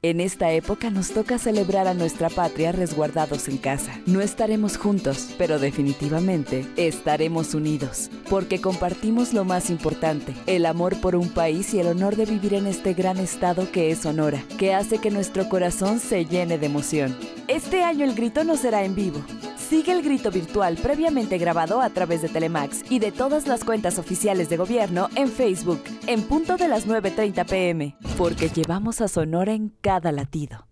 En esta época nos toca celebrar a nuestra patria resguardados en casa. No estaremos juntos, pero definitivamente estaremos unidos, porque compartimos lo más importante, el amor por un país y el honor de vivir en este gran estado que es Sonora, que hace que nuestro corazón se llene de emoción. Este año el Grito no será en vivo. Sigue el Grito virtual previamente grabado a través de Telemax y de todas las cuentas oficiales de gobierno en Facebook, en punto de las 9:30 p.m., porque llevamos a Sonora en cada latido.